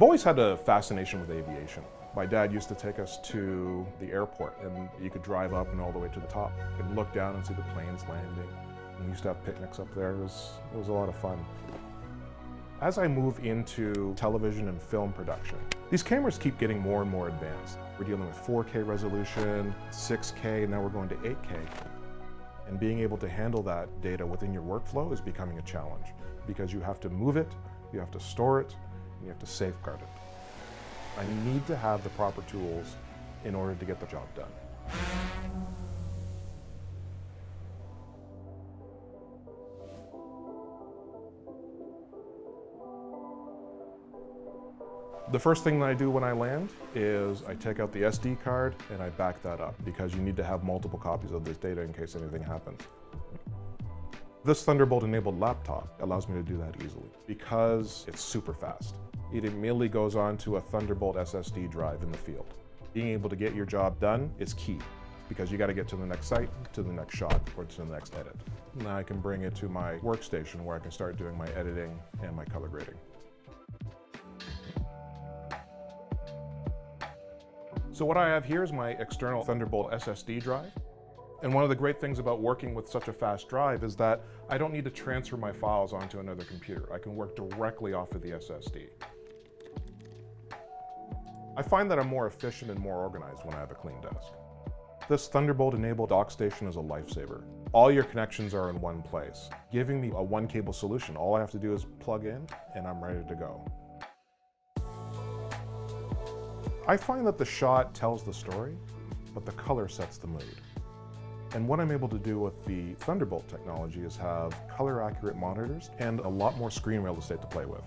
I've always had a fascination with aviation. My dad used to take us to the airport, and you could drive up and all the way to the top and look down and see the planes landing. We used to have picnics up there. It was a lot of fun. As I move into television and film production, these cameras keep getting more and more advanced. We're dealing with 4K resolution, 6K, and now we're going to 8K. And being able to handle that data within your workflow is becoming a challenge because you have to move it, you have to store it, and you have to safeguard it. I need to have the proper tools in order to get the job done. The first thing that I do when I land is I take out the SD card and I back that up because you need to have multiple copies of this data in case anything happens. This Thunderbolt-enabled laptop allows me to do that easily because it's super fast. It immediately goes on to a Thunderbolt SSD drive in the field. Being able to get your job done is key because you got to get to the next site, to the next shot, or to the next edit. Now I can bring it to my workstation where I can start doing my editing and my color grading. So what I have here is my external Thunderbolt SSD drive. And one of the great things about working with such a fast drive is that I don't need to transfer my files onto another computer. I can work directly off of the SSD. I find that I'm more efficient and more organized when I have a clean desk. This Thunderbolt-enabled dock station is a lifesaver. All your connections are in one place, giving me a one-cable solution. All I have to do is plug in and I'm ready to go. I find that the shot tells the story, but the color sets the mood. And what I'm able to do with the Thunderbolt technology is have color accurate monitors and a lot more screen real estate to play with.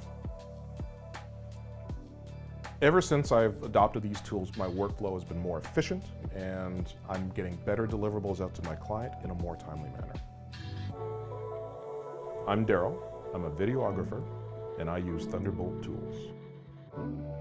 Ever since I've adopted these tools, my workflow has been more efficient and I'm getting better deliverables out to my client in a more timely manner. I'm Darryl, I'm a videographer, and I use Thunderbolt tools.